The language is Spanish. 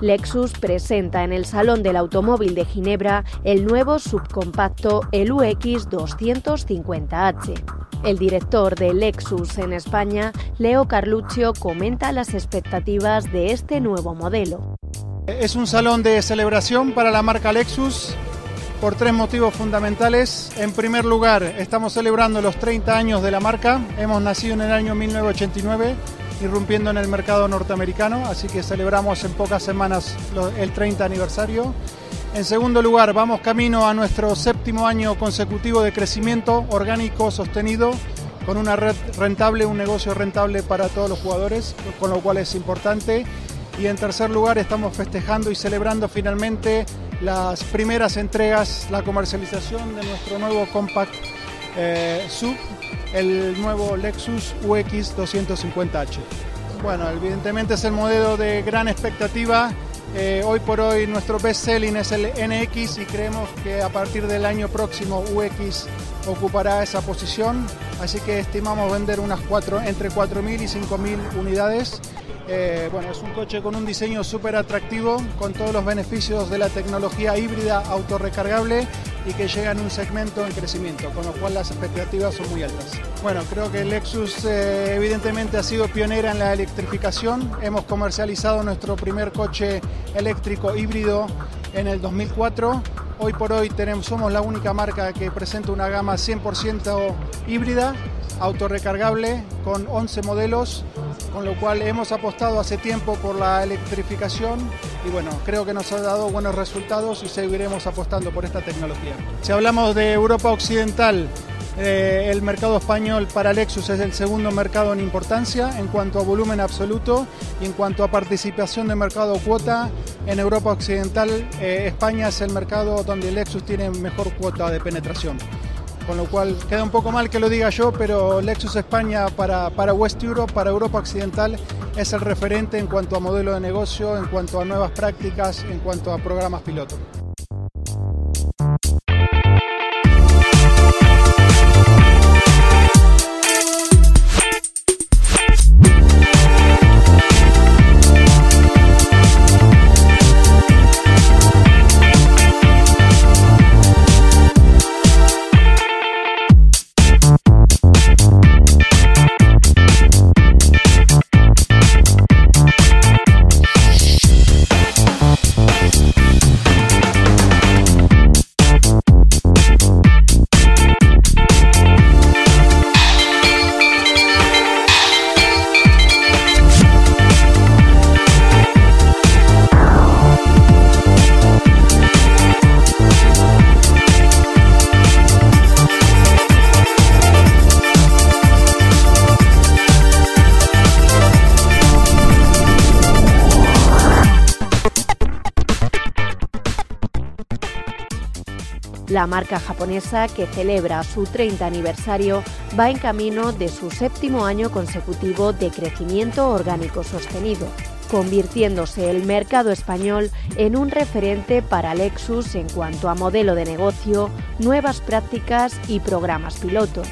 Lexus presenta en el Salón del Automóvil de Ginebra el nuevo subcompacto, el UX250H. El director de Lexus en España, Leo Carluccio, comenta las expectativas de este nuevo modelo. Es un salón de celebración para la marca Lexus por tres motivos fundamentales. En primer lugar, estamos celebrando los 30 años de la marca. Hemos nacido en el año 1989, irrumpiendo en el mercado norteamericano, así que celebramos en pocas semanas el 30 aniversario. En segundo lugar, vamos camino a nuestro séptimo año consecutivo de crecimiento orgánico sostenido, con una red rentable, un negocio rentable para todos los jugadores, con lo cual es importante. Y en tercer lugar, estamos festejando y celebrando finalmente las primeras entregas, la comercialización de nuestro nuevo compact SUV, el nuevo Lexus UX250H. Bueno, evidentemente es el modelo de gran expectativa. Hoy por hoy nuestro best selling es el NX y creemos que a partir del año próximo UX ocupará esa posición, así que estimamos vender entre 4.000 y 5.000 unidades. Bueno, es un coche con un diseño súper atractivo, con todos los beneficios de la tecnología híbrida autorrecargable y que llega en un segmento en crecimiento, con lo cual las expectativas son muy altas. Bueno, creo que Lexus evidentemente ha sido pionera en la electrificación. Hemos comercializado nuestro primer coche eléctrico híbrido en el 2004. Hoy por hoy somos la única marca que presenta una gama 100% híbrida, autorrecargable, con 11 modelos, con lo cual hemos apostado hace tiempo por la electrificación y bueno, creo que nos ha dado buenos resultados y seguiremos apostando por esta tecnología. Si hablamos de Europa Occidental, el mercado español para Lexus es el segundo mercado en importancia en cuanto a volumen absoluto y en cuanto a participación de mercado cuota. En Europa Occidental, España es el mercado donde Lexus tiene mejor cuota de penetración. Con lo cual queda un poco mal que lo diga yo, pero Lexus España para West Europe, para Europa Occidental, es el referente en cuanto a modelo de negocio, en cuanto a nuevas prácticas, en cuanto a programas piloto. La marca japonesa, que celebra su 30 aniversario, va en camino de su séptimo año consecutivo de crecimiento orgánico sostenido, convirtiéndose el mercado español en un referente para Lexus en cuanto a modelo de negocio, nuevas prácticas y programas piloto.